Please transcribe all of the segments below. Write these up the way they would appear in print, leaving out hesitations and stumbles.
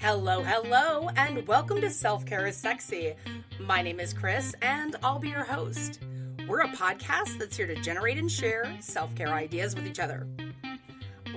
Hello, hello, and welcome to Self-Care is Sexy. My name is Chris, and I'll be your host. We're a podcast that's here to generate and share self-care ideas with each other.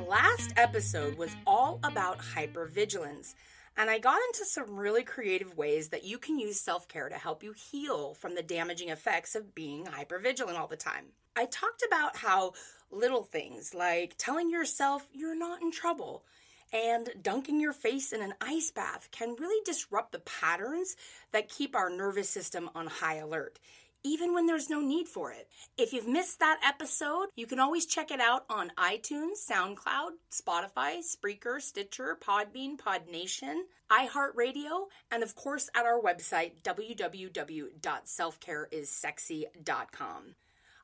Last episode was all about hypervigilance, and I got into some really creative ways that you can use self-care to help you heal from the damaging effects of being hypervigilant all the time. I talked about how little things like telling yourself you're not in trouble and dunking your face in an ice bath can really disrupt the patterns that keep our nervous system on high alert, even when there's no need for it. If you've missed that episode, you can always check it out on iTunes, SoundCloud, Spotify, Spreaker, Stitcher, Podbean, PodNation, iHeartRadio, and of course at our website, www.selfcareissexy.com.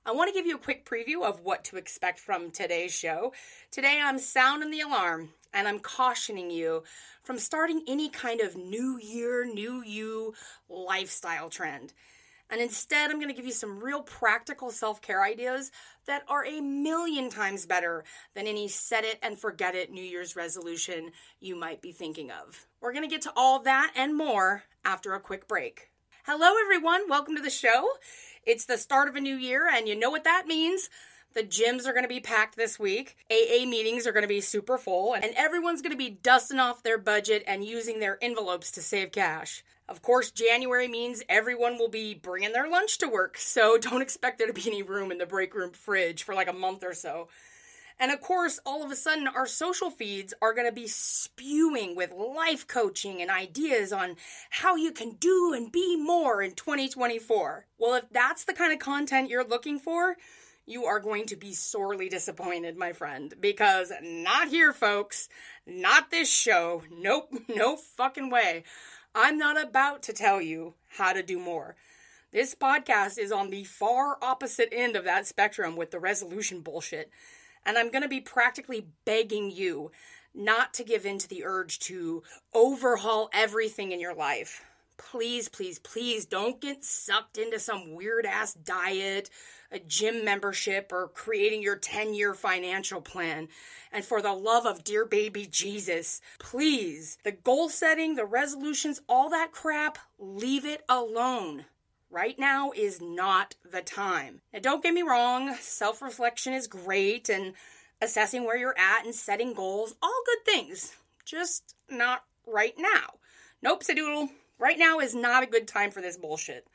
I want to give you a quick preview of what to expect from today's show. Today I'm sounding the alarm, and I'm cautioning you from starting any kind of new year, new you lifestyle trend. And instead, I'm going to give you some real practical self-care ideas that are 1,000,000 times better than any set it and forget it New Year's resolution you might be thinking of. We're going to get to all that and more after a quick break. Hello, everyone. Welcome to the show. It's the start of a new year, and you know what that means. The gyms are going to be packed this week. AA meetings are going to be super full, and everyone's going to be dusting off their budget and using their envelopes to save cash. Of course, January means everyone will be bringing their lunch to work, so don't expect there to be any room in the break room fridge for like a month or so. And of course, all of a sudden, our social feeds are going to be spewing with life coaching and ideas on how you can do and be more in 2024. Well, if that's the kind of content you're looking for, you are going to be sorely disappointed, my friend, because not here, folks. Not this show. Nope, no fucking way. I'm not about to tell you how to do more. This podcast is on the far opposite end of that spectrum with the resolution bullshit. And I'm going to be practically begging you not to give in to the urge to overhaul everything in your life. Please, please, please don't get sucked into some weird-ass diet, a gym membership, or creating your 10-year financial plan. And for the love of dear baby Jesus, please, the goal setting, the resolutions, all that crap, leave it alone. Right now is not the time. Now, don't get me wrong, self-reflection is great, and assessing where you're at and setting goals, all good things. Just not right now. Nope-sa-doodle. Right now is not a good time for this bullshit.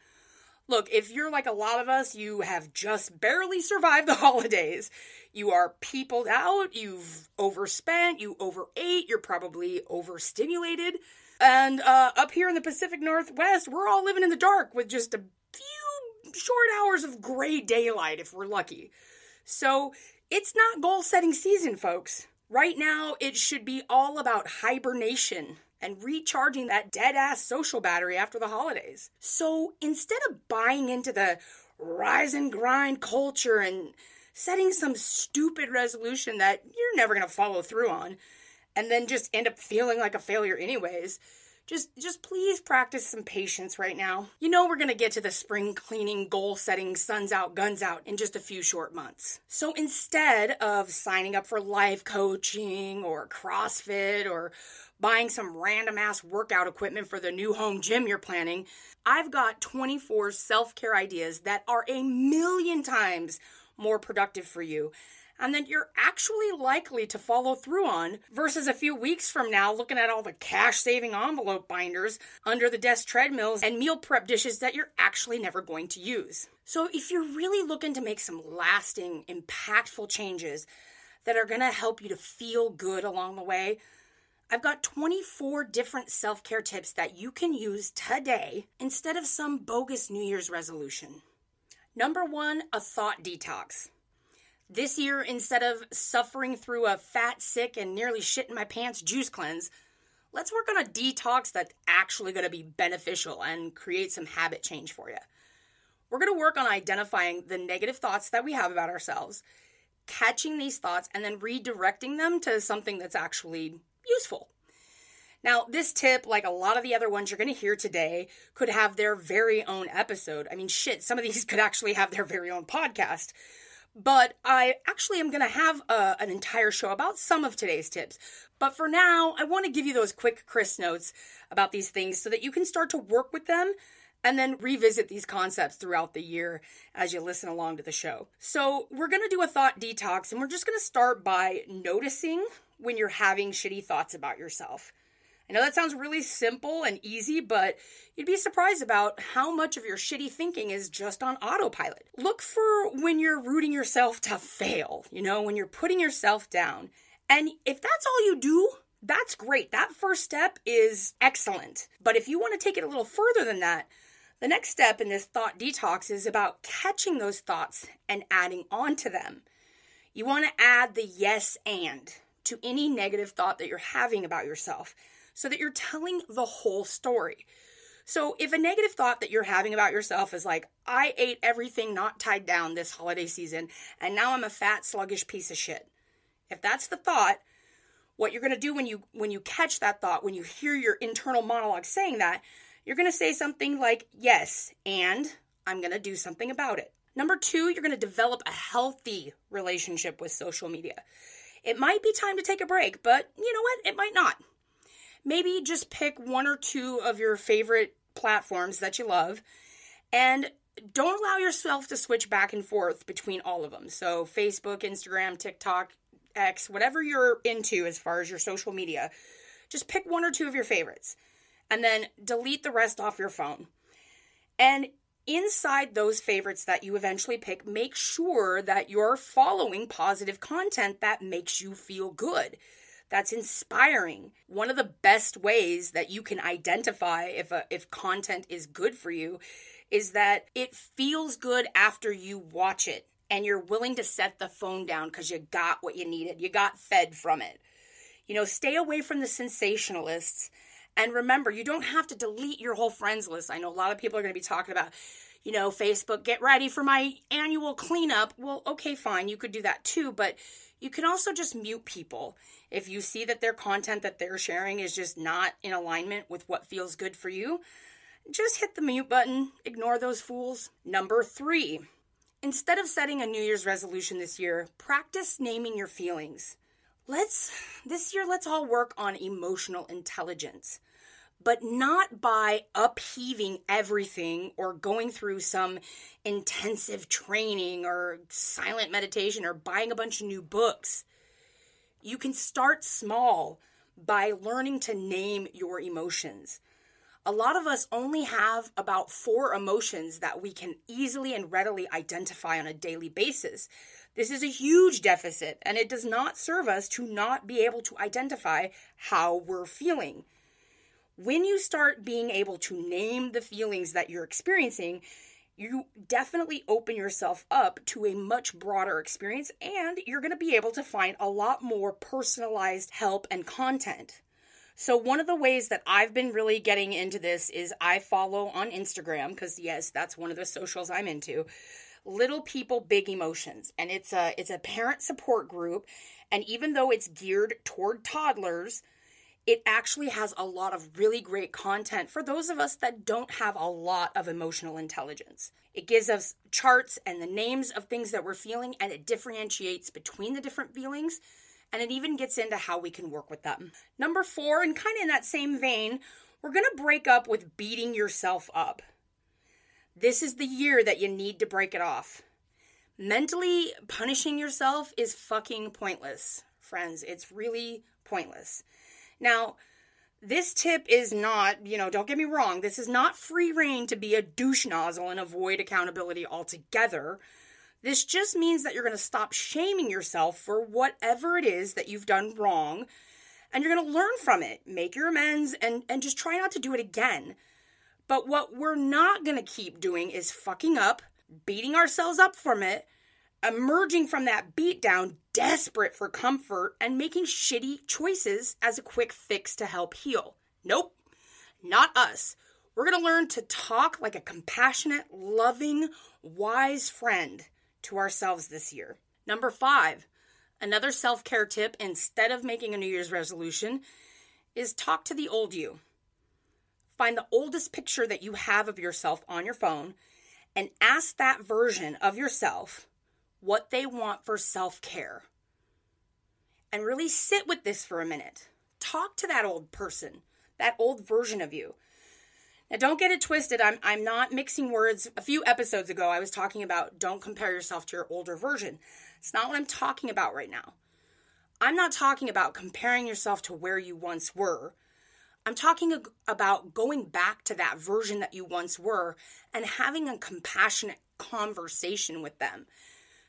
Look, if you're like a lot of us, you have just barely survived the holidays. You are peopled out, you've overspent, you overate, you're probably overstimulated. And up here in the Pacific Northwest, we're all living in the dark with just a few short hours of gray daylight if we're lucky. So it's not goal-setting season, folks. Right now, it should be all about hibernation and recharging that dead-ass social battery after the holidays. So instead of buying into the rise and grind culture and setting some stupid resolution that you're never going to follow through on, and then just end up feeling like a failure anyways, just please practice some patience right now. You know we're going to get to the spring cleaning, goal-setting, suns out, guns out in just a few short months. So instead of signing up for life coaching or CrossFit or buying some random-ass workout equipment for the new home gym you're planning, I've got 24 self-care ideas that are 1,000,000 times more productive for you and that you're actually likely to follow through on versus a few weeks from now looking at all the cash-saving envelope binders, under-the-desk treadmills, and meal prep dishes that you're actually never going to use. So if you're really looking to make some lasting, impactful changes that are going to help you to feel good along the way, I've got 24 different self-care tips that you can use today instead of some bogus New Year's resolution. Number one, a thought detox. This year, instead of suffering through a fat, sick, and nearly shit in my pants juice cleanse, let's work on a detox that's actually going to be beneficial and create some habit change for you. We're going to work on identifying the negative thoughts that we have about ourselves, catching these thoughts, and then redirecting them to something that's actually useful. Now, this tip, like a lot of the other ones you're going to hear today, could have their very own episode. I mean, shit, some of these could actually have their very own podcast. But I actually am going to have an entire show about some of today's tips. But for now, I want to give you those quick crisp notes about these things so that you can start to work with them and then revisit these concepts throughout the year as you listen along to the show. So we're going to do a thought detox, and we're just going to start by noticing when you're having shitty thoughts about yourself. I know that sounds really simple and easy, but you'd be surprised about how much of your shitty thinking is just on autopilot. Look for when you're rooting yourself to fail, when you're putting yourself down. And if that's all you do, that's great. That first step is excellent. But if you want to take it a little further than that, the next step in this thought detox is about catching those thoughts and adding on to them. You want to add the yes and to any negative thought that you're having about yourself, so that you're telling the whole story. So if a negative thought that you're having about yourself is like, I ate everything not tied down this holiday season, and now I'm a fat, sluggish piece of shit. If that's the thought, what you're going to do when you catch that thought, when you hear your internal monologue saying that, you're going to say something like, yes, and I'm going to do something about it. Number two, you're going to develop a healthy relationship with social media. It might be time to take a break, but you know what? It might not. Maybe just pick one or two of your favorite platforms that you love, and don't allow yourself to switch back and forth between all of them. So Facebook, Instagram, TikTok, X, whatever you're into as far as your social media, just pick one or two of your favorites and then delete the rest off your phone. And inside those favorites that you eventually pick, make sure that you're following positive content that makes you feel good, that's inspiring. One of the best ways that you can identify if content is good for you is that it feels good after you watch it and you're willing to set the phone down because you got what you needed. You got fed from it. Stay away from the sensationalists. And remember, you don't have to delete your whole friends list. I know a lot of people are going to be talking about, Facebook, get ready for my annual cleanup. Well, okay, fine. You could do that too, but you can also just mute people. If you see that their content that they're sharing is just not in alignment with what feels good for you, just hit the mute button. Ignore those fools. Number three, instead of setting a New Year's resolution this year, practice naming your feelings. This year, let's all work on emotional intelligence, but not by upheaving everything or going through some intensive training or silent meditation or buying a bunch of new books. You can start small by learning to name your emotions. A lot of us only have about 4 emotions that we can easily and readily identify on a daily basis. This is a huge deficit, and it does not serve us to not be able to identify how we're feeling. When you start being able to name the feelings that you're experiencing, you definitely open yourself up to a much broader experience, and you're going to be able to find a lot more personalized help and content. So one of the ways that I've been really getting into this is I follow on Instagram, because yes, that's one of the socials I'm into, Little People Big Emotions. And it's a parent support group, and even though it's geared toward toddlers, it actually has a lot of really great content for those of us that don't have a lot of emotional intelligence. It gives us charts and the names of things that we're feeling, and it differentiates between the different feelings, and it even gets into how we can work with them. Number 4, and kind of in that same vein, we're going to break up with beating yourself up. This is the year that you need to break it off. Mentally punishing yourself is fucking pointless, friends. It's really pointless. Now, this tip is not, don't get me wrong, this is not free rein to be a douche nozzle and avoid accountability altogether. This just means that you're going to stop shaming yourself for whatever it is that you've done wrong, and you're going to learn from it, make your amends, and just try not to do it again. But what we're not going to keep doing is fucking up, beating ourselves up from it, emerging from that beatdown desperate for comfort, and making shitty choices as a quick fix to help heal. Nope, not us. We're going to learn to talk like a compassionate, loving, wise friend to ourselves this year. Number 5, another self-care tip, instead of making a New Year's resolution, is talk to the old you. Find the oldest picture that you have of yourself on your phone and ask that version of yourself, what they want for self-care. And really sit with this for a minute. Talk to that old person, that old version of you. Now, don't get it twisted. I'm not mixing words. A few episodes ago, I was talking about don't compare yourself to your older version. It's not what I'm talking about right now. I'm not talking about comparing yourself to where you once were. I'm talking about going back to that version that you once were and having a compassionate conversation with them.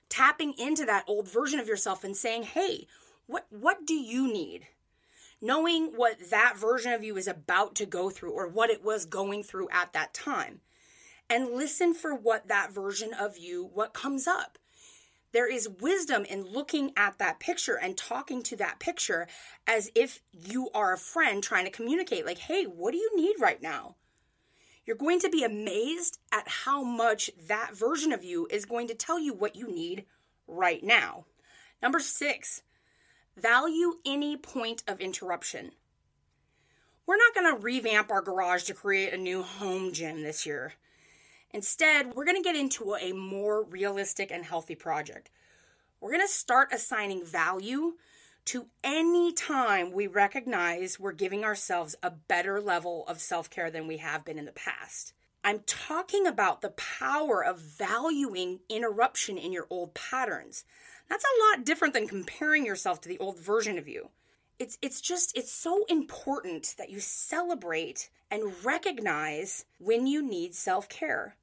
Tapping into that old version of yourself and saying, hey, what do you need? Knowing what that version of you is about to go through or what it was going through at that time. And listen for what that version of you, what comes up. There is wisdom in looking at that picture and talking to that picture as if you are a friend trying to communicate. Like, hey, what do you need right now? You're going to be amazed at how much that version of you is going to tell you what you need right now. Number 6. Value any point of interruption. We're not going to revamp our garage to create a new home gym this year. Instead, we're going to get into a more realistic and healthy project. We're going to start assigning value to any time we recognize we're giving ourselves a better level of self-care than we have been in the past. I'm talking about the power of valuing interruption in your old patterns. That's a lot different than comparing yourself to the old version of you. It's so important that you celebrate and recognize when you need self-care.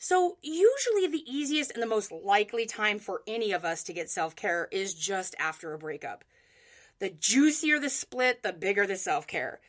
So usually the easiest and the most likely time for any of us to get self-care is just after a breakup. The juicier the split, the bigger the self-care.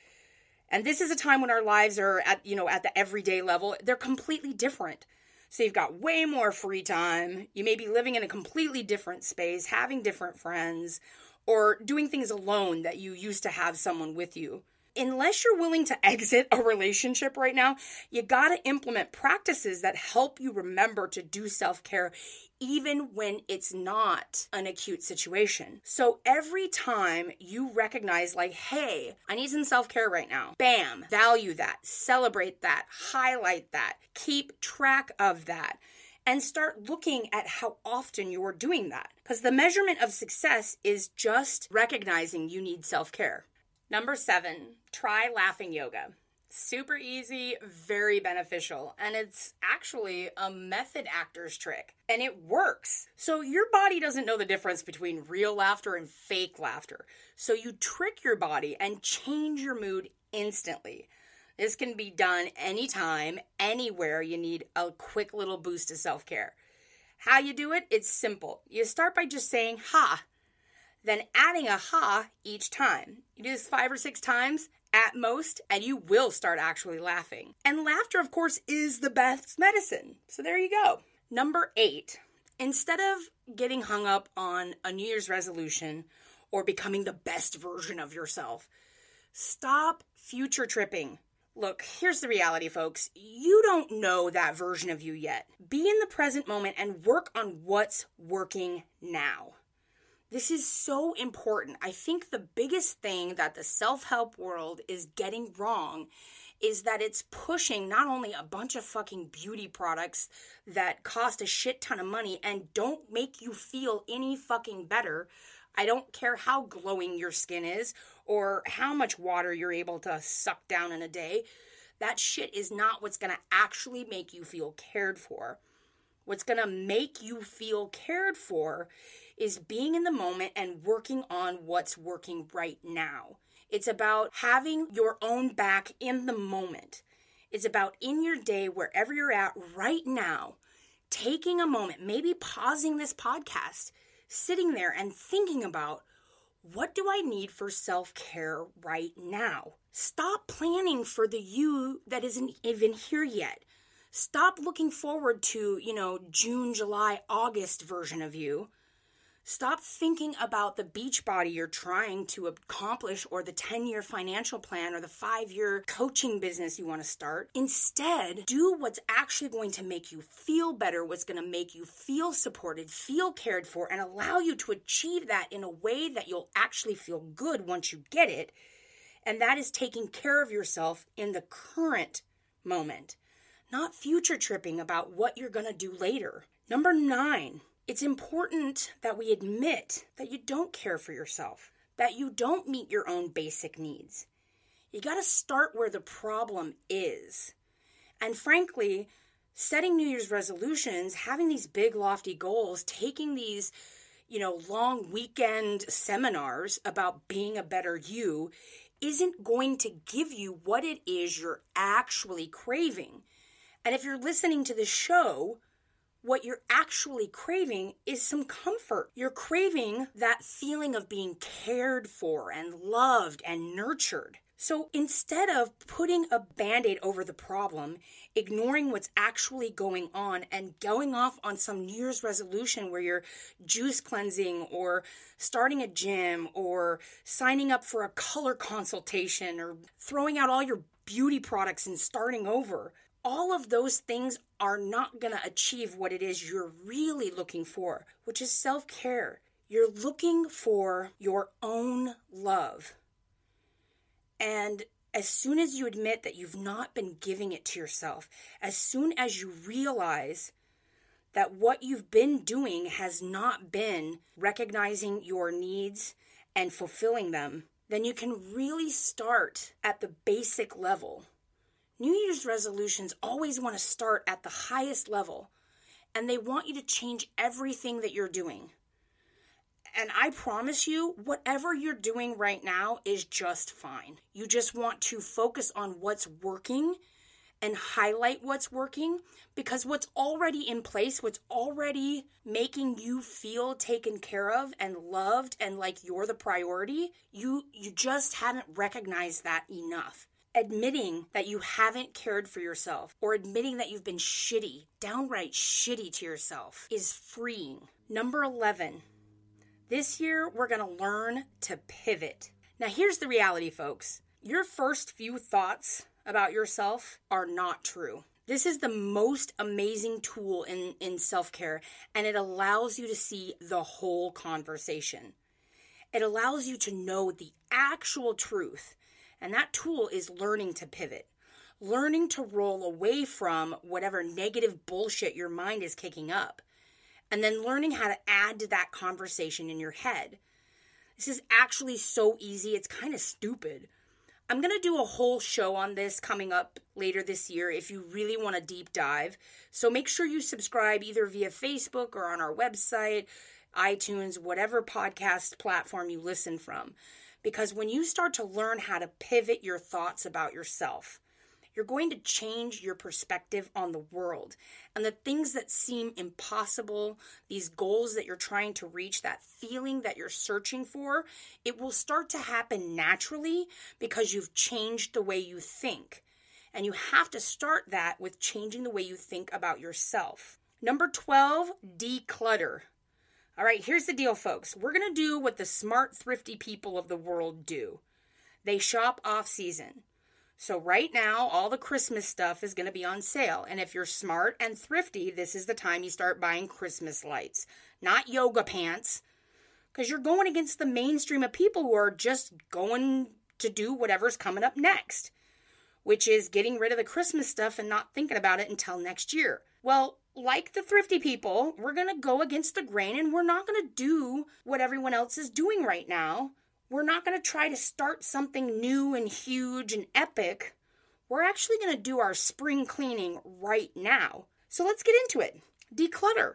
And this is a time when our lives are at the everyday level. They're completely different. So you've got way more free time. You may be living in a completely different space, having different friends, or doing things alone that you used to have someone with you. Unless you're willing to exit a relationship right now, you got to implement practices that help you remember to do self-care even when it's not an acute situation. So every time you recognize like, hey, I need some self-care right now, bam, value that, celebrate that, highlight that, keep track of that, and start looking at how often you're doing that. Because the measurement of success is just recognizing you need self-care. Number 7, try laughing yoga. Super easy, very beneficial, and it's actually a method actor's trick, and it works. So your body doesn't know the difference between real laughter and fake laughter. So you trick your body and change your mood instantly. This can be done anytime, anywhere you need a quick little boost of self-care. How you do it? It's simple. You start by just saying, ha. Then adding a ha each time. You do this 5 or 6 times at most, and you will start actually laughing. And laughter, of course, is the best medicine. So there you go. Number 8, instead of getting hung up on a New Year's resolution or becoming the best version of yourself, stop future tripping. Look, here's the reality, folks. You don't know that version of you yet. Be in the present moment and work on what's working now. This is so important. I think the biggest thing that the self-help world is getting wrong is that it's pushing not only a bunch of fucking beauty products that cost a shit ton of money and don't make you feel any fucking better. I don't care how glowing your skin is or how much water you're able to suck down in a day. That shit is not what's going to actually make you feel cared for. What's going to make you feel cared for is being in the moment and working on what's working right now. It's about having your own back in the moment. It's about in your day, wherever you're at right now, taking a moment, maybe pausing this podcast, sitting there and thinking about, what do I need for self-care right now? Stop planning for the you that isn't even here yet. Stop looking forward to, June, July, August version of you. Stop thinking about the beach body you're trying to accomplish or the 10-year financial plan or the 5-year coaching business you want to start. Instead, do what's actually going to make you feel better, what's going to make you feel supported, feel cared for, and allow you to achieve that in a way that you'll actually feel good once you get it. And that is taking care of yourself in the current moment. Not future tripping about what you're going to do later. Number 9, It's important that we admit that you don't care for yourself, that you don't meet your own basic needs. You got to start where the problem is. And frankly, setting New Year's resolutions, having these big lofty goals, taking these, long weekend seminars about being a better you isn't going to give you what it is you're actually craving. And if you're listening to this show, what you're actually craving is some comfort. You're craving that feeling of being cared for and loved and nurtured. So instead of putting a Band-Aid over the problem, ignoring what's actually going on and going off on some New Year's resolution where you're juice cleansing or starting a gym or signing up for a color consultation or throwing out all your beauty products and starting over, all of those things are not going to achieve what it is you're really looking for, which is self-care. You're looking for your own love. And as soon as you admit that you've not been giving it to yourself, as soon as you realize that what you've been doing has not been recognizing your needs and fulfilling them, then you can really start at the basic level. New Year's resolutions always want to start at the highest level, and they want you to change everything that you're doing. And I promise you, whatever you're doing right now is just fine. You just want to focus on what's working and highlight what's working, because what's already in place, what's already making you feel taken care of and loved and like you're the priority, you just haven't recognized that enough. Admitting that you haven't cared for yourself or admitting that you've been shitty, downright shitty to yourself is freeing. Number 11. This year, we're going to learn to pivot. Now, here's the reality, folks. Your first few thoughts about yourself are not true. This is the most amazing tool in self-care, and it allows you to see the whole conversation. It allows you to know the actual truth, and that tool is learning to pivot, learning to roll away from whatever negative bullshit your mind is kicking up. And then learning how to add to that conversation in your head. This is actually so easy. It's kind of stupid. I'm going to do a whole show on this coming up later this year if you really want a deep dive. So make sure you subscribe either via Facebook or on our website, iTunes, whatever podcast platform you listen from. Because when you start to learn how to pivot your thoughts about yourself, you're going to change your perspective on the world and the things that seem impossible, these goals that you're trying to reach, that feeling that you're searching for, it will start to happen naturally because you've changed the way you think. And you have to start that with changing the way you think about yourself. Number 12, declutter. All right, here's the deal, folks. We're going to do what the smart, thrifty people of the world do. They shop off season. So right now, all the Christmas stuff is going to be on sale. And if you're smart and thrifty, this is the time you start buying Christmas lights, not yoga pants, because you're going against the mainstream of people who are just going to do whatever's coming up next, which is getting rid of the Christmas stuff and not thinking about it until next year. Well, like the thrifty people, we're going to go against the grain and we're not going to do what everyone else is doing right now. We're not going to try to start something new and huge and epic. We're actually going to do our spring cleaning right now. So let's get into it. Declutter.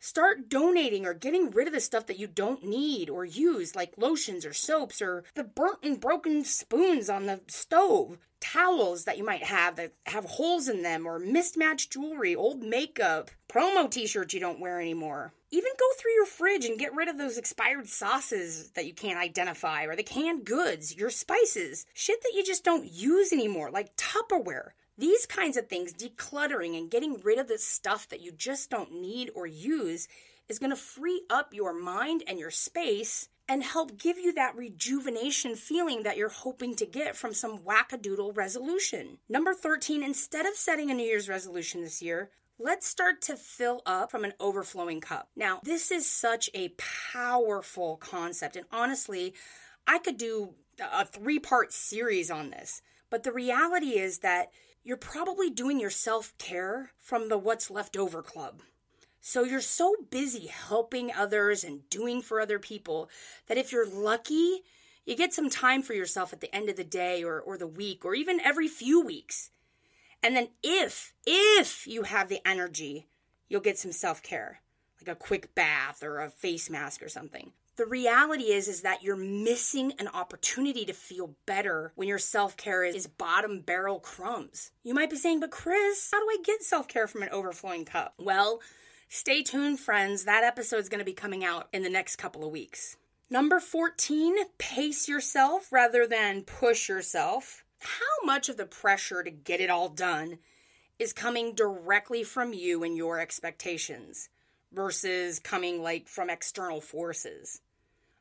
Start donating or getting rid of the stuff that you don't need or use, like lotions or soaps or the burnt and broken spoons on the stove, towels that you might have that have holes in them, or mismatched jewelry, old makeup, promo t-shirts you don't wear anymore. Even go through your fridge and get rid of those expired sauces that you can't identify, or the canned goods, your spices, shit that you just don't use anymore, like Tupperware. These kinds of things, decluttering and getting rid of the stuff that you just don't need or use, is going to free up your mind and your space and help give you that rejuvenation feeling that you're hoping to get from some wackadoodle resolution. Number 13, instead of setting a New Year's resolution this year, let's start to fill up from an overflowing cup. Now, this is such a powerful concept, and honestly, I could do a 3-part series on this, but the reality is that you're probably doing your self-care from the what's left over club. So you're so busy helping others and doing for other people that if you're lucky, you get some time for yourself at the end of the day or the week or even every few weeks. And then if you have the energy, you'll get some self-care, like a quick bath or a face mask or something. The reality is that you're missing an opportunity to feel better when your self-care is bottom barrel crumbs. You might be saying, but Chris, how do I get self-care from an overflowing cup? Well, stay tuned, friends. That episode's going to be coming out in the next couple of weeks. Number 14, pace yourself rather than push yourself. How much of the pressure to get it all done is coming directly from you and your expectations versus coming from external forces?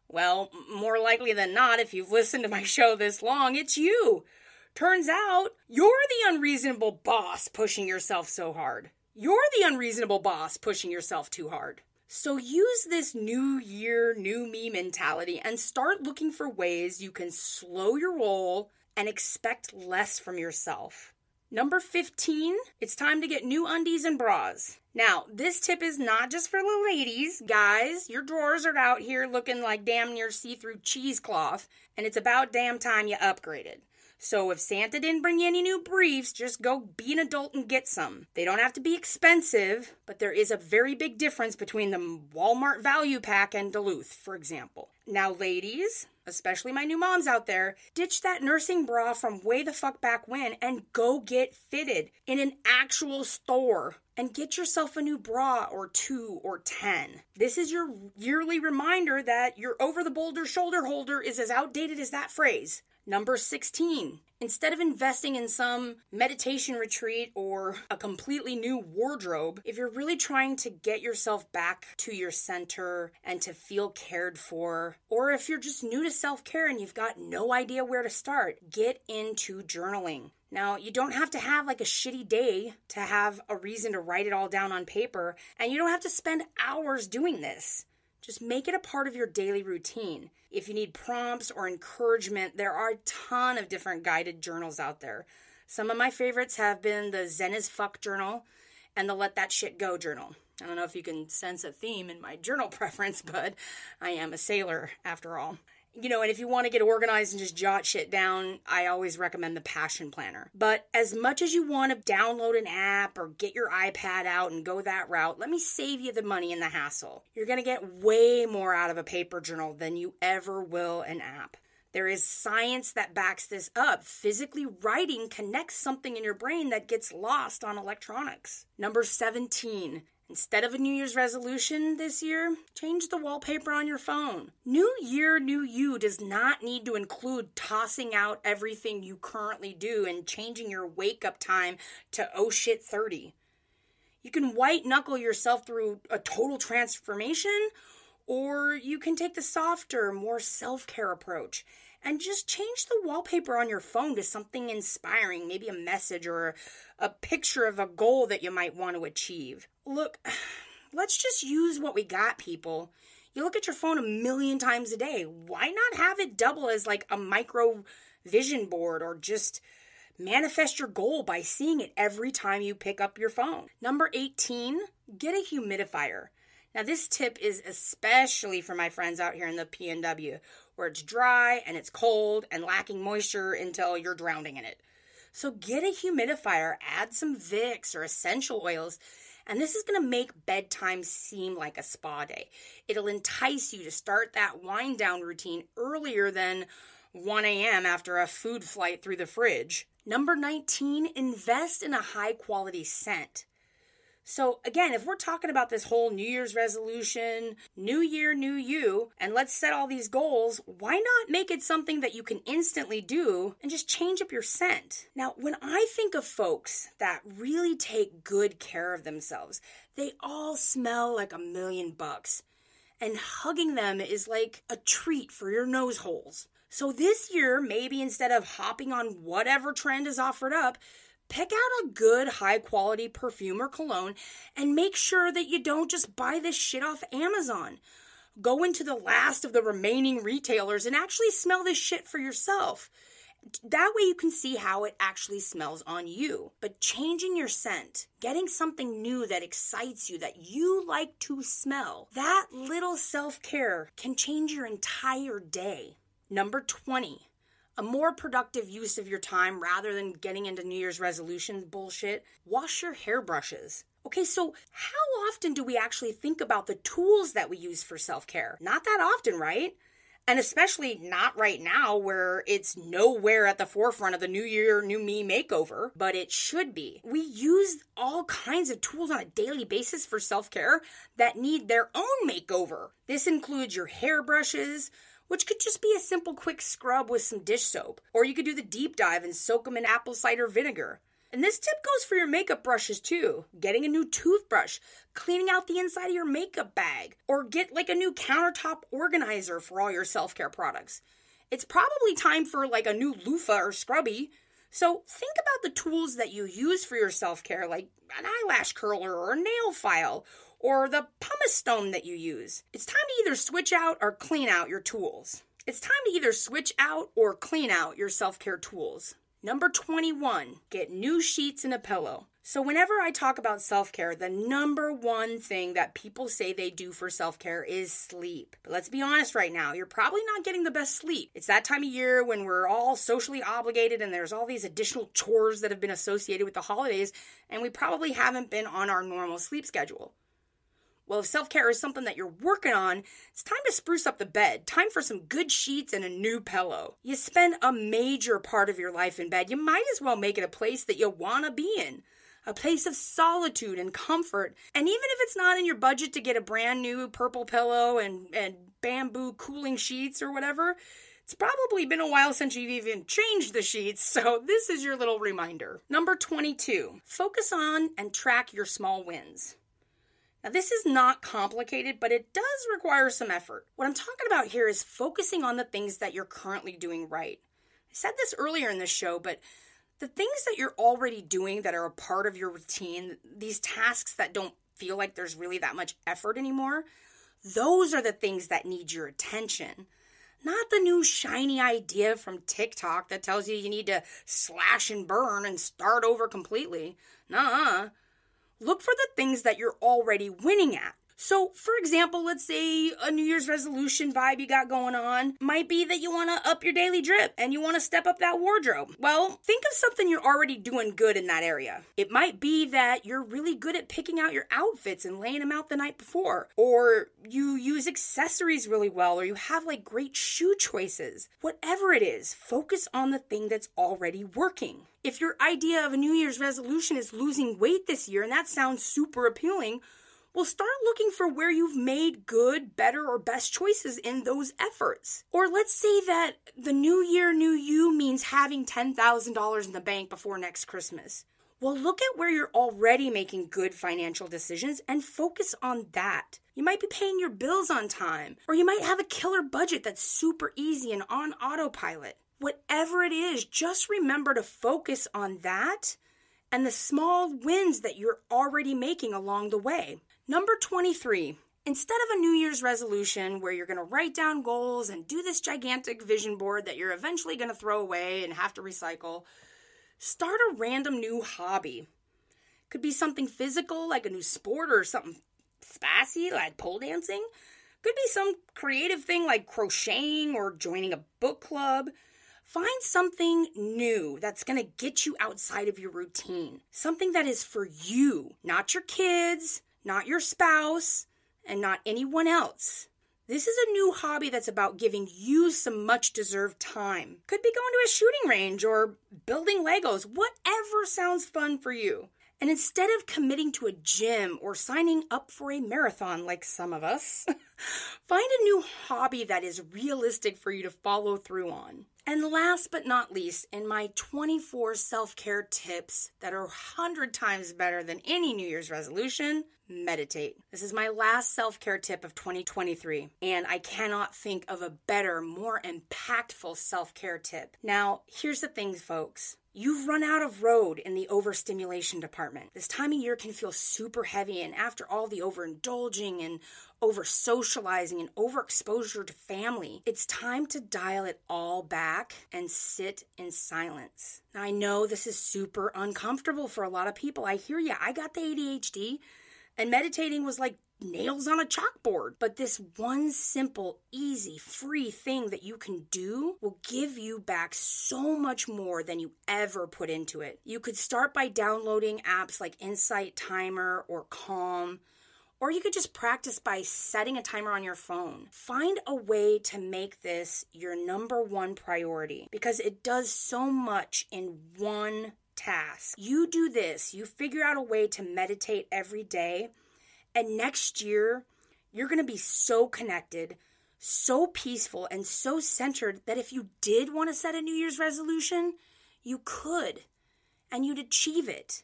Well, more likely than not, if you've listened to my show this long, it's you. Turns out, you're the unreasonable boss pushing yourself so hard. You're the unreasonable boss pushing yourself too hard. So use this new year, new me mentality and start looking for ways you can slow your roll and expect less from yourself. Number 15, it's time to get new undies and bras. Now, this tip is not just for little ladies. Guys, your drawers are out here looking like damn near see-through cheesecloth, and it's about damn time you upgraded. So if Santa didn't bring you any new briefs, just go be an adult and get some. They don't have to be expensive, but there is a very big difference between the Walmart value pack and Duluth, for example. Now, ladies, especially my new moms out there, ditch that nursing bra from way the fuck back when and go get fitted in an actual store and get yourself a new bra or 2 or 10. This is your yearly reminder that your over-the-boulder shoulder holder is as outdated as that phrase. Number 16, instead of investing in some meditation retreat or a completely new wardrobe, if you're really trying to get yourself back to your center and to feel cared for, or if you're just new to self-care and you've got no idea where to start, get into journaling. Now, you don't have to have a shitty day to have a reason to write it all down on paper, and you don't have to spend hours doing this. Just make it a part of your daily routine. If you need prompts or encouragement, there are a ton of different guided journals out there. Some of my favorites have been the Zen as Fuck journal and the Let That Shit Go journal. I don't know if you can sense a theme in my journal preference, but I am a sailor after all. And if you want to get organized and just jot shit down, I always recommend the Passion Planner. But as much as you want to download an app or get your iPad out and go that route, let me save you the money and the hassle. You're going to get way more out of a paper journal than you ever will an app. There is science that backs this up. Physically writing connects something in your brain that gets lost on electronics. Number 17. Instead of a New Year's resolution this year, change the wallpaper on your phone. New Year, New You does not need to include tossing out everything you currently do and changing your wake-up time to oh shit 30. You can white-knuckle yourself through a total transformation, or you can take the softer, more self-care approach and just change the wallpaper on your phone to something inspiring, maybe a message or a picture of a goal that you might want to achieve. Look, let's just use what we got, people. You look at your phone 1,000,000 times a day. Why not have it double as a micro vision board, or just manifest your goal by seeing it every time you pick up your phone? Number 18, get a humidifier. Now, this tip is especially for my friends out here in the PNW, where it's dry and it's cold and lacking moisture until you're drowning in it. So get a humidifier, add some Vicks or essential oils, and this is going to make bedtime seem like a spa day. It'll entice you to start that wind-down routine earlier than 1 a.m. after a food flight through the fridge. Number 19, invest in a high-quality scent. So again, if we're talking about this whole New Year's resolution, New Year, New You, and let's set all these goals, why not make it something that you can instantly do and just change up your scent? Now, when I think of folks that really take good care of themselves, they all smell like $1,000,000, and hugging them is like a treat for your nose holes. So this year, maybe instead of hopping on whatever trend is offered up, pick out a good, high-quality perfume or cologne and make sure that you don't just buy this shit off Amazon. Go into the last of the remaining retailers and actually smell this shit for yourself. That way you can see how it actually smells on you. But changing your scent, getting something new that excites you, that you like to smell, that little self-care can change your entire day. Number 20, a more productive use of your time rather than getting into New Year's resolutions bullshit. Wash your hairbrushes. Okay, so how often do we actually think about the tools that we use for self-care? Not that often, right? And especially not right now, where it's nowhere at the forefront of the new year, new me makeover, but it should be. We use all kinds of tools on a daily basis for self-care that need their own makeover. This includes your hairbrushes, which could just be a simple quick scrub with some dish soap, or you could do the deep dive and soak them in apple cider vinegar. And this tip goes for your makeup brushes too. Getting a new toothbrush, cleaning out the inside of your makeup bag, or get like a new countertop organizer for all your self-care products. It's probably time for like a new loofah or scrubby. So think about the tools that you use for your self-care, like an eyelash curler or a nail file, or the pumice stone that you use. It's time to either switch out or clean out your tools. It's time to either switch out or clean out your self-care tools. Number 21, get new sheets and a pillow. So whenever I talk about self-care, the number one thing that people say they do for self-care is sleep. But let's be honest right now, you're probably not getting the best sleep. It's that time of year when we're all socially obligated and there's all these additional chores that have been associated with the holidays, and we probably haven't been on our normal sleep schedule. Well, if self-care is something that you're working on, it's time to spruce up the bed. Time for some good sheets and a new pillow. You spend a major part of your life in bed. You might as well make it a place that you want to be in. A place of solitude and comfort. And even if it's not in your budget to get a brand new purple pillow and bamboo cooling sheets or whatever, it's probably been a while since you've even changed the sheets, so this is your little reminder. Number 22, focus on and track your small wins. Now, this is not complicated, but it does require some effort. What I'm talking about here is focusing on the things that you're currently doing right. I said this earlier in the show, but the things that you're already doing that are a part of your routine, these tasks that don't feel like there's really that much effort anymore, those are the things that need your attention. Not the new shiny idea from TikTok that tells you you need to slash and burn and start over completely. Nuh-uh. Look for the things that you're already winning at. So, for example, let's say a New Year's resolution vibe you got going on might be that you want to up your daily drip and you want to step up that wardrobe. Well, think of something you're already doing good in that area. It might be that you're really good at picking out your outfits and laying them out the night before, or you use accessories really well, or you have like great shoe choices. Whatever it is, focus on the thing that's already working. If your idea of a New Year's resolution is losing weight this year, and that sounds super appealing, well, start looking for where you've made good, better, or best choices in those efforts. Or let's say that the new year, new you means having $10,000 in the bank before next Christmas. Well, look at where you're already making good financial decisions and focus on that. You might be paying your bills on time, or you might have a killer budget that's super easy and on autopilot. Whatever it is, just remember to focus on that and the small wins that you're already making along the way. Number 23, instead of a New Year's resolution where you're going to write down goals and do this gigantic vision board that you're eventually going to throw away and have to recycle, start a random new hobby. Could be something physical like a new sport or something spicy like pole dancing. Could be some creative thing like crocheting or joining a book club. Find something new that's going to get you outside of your routine. Something that is for you, not your kids, not your spouse, and not anyone else. This is a new hobby that's about giving you some much-deserved time. Could be going to a shooting range or building Legos, whatever sounds fun for you. And instead of committing to a gym or signing up for a marathon like some of us, find a new hobby that is realistic for you to follow through on. And last but not least, in my 24 self-care tips that are 100 times better than any New Year's resolution, meditate. This is my last self-care tip of 2023, and I cannot think of a better, more impactful self-care tip. Now, here's the thing, folks. You've run out of road in the overstimulation department. This time of year can feel super heavy, and after all the overindulging and over socializing and overexposure to family. It's time to dial it all back and sit in silence. Now, I know this is super uncomfortable for a lot of people. I hear you. I got the ADHD and meditating was like nails on a chalkboard. But this one simple, easy, free thing that you can do will give you back so much more than you ever put into it. You could start by downloading apps like Insight Timer or Calm, or you could just practice by setting a timer on your phone. Find a way to make this your number one priority because it does so much in one task. You do this, you figure out a way to meditate every day, and next year, you're going to be so connected, so peaceful, and so centered that if you did want to set a New Year's resolution, you could, and you'd achieve it.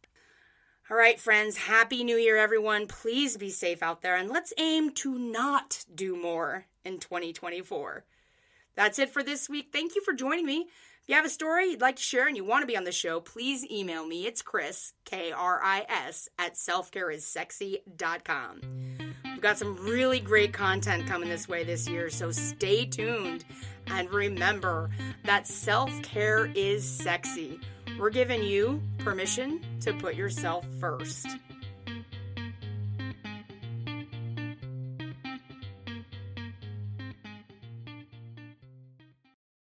All right, friends, Happy New Year, everyone. Please be safe out there, and let's aim to not do more in 2024. That's it for this week. Thank you for joining me. If you have a story you'd like to share and you want to be on the show, please email me. It's Chris, K-R-I-S, at selfcareissexy.com. We've got some really great content coming this way this year, so stay tuned. And remember that self-care is sexy. We're giving you permission to put yourself first.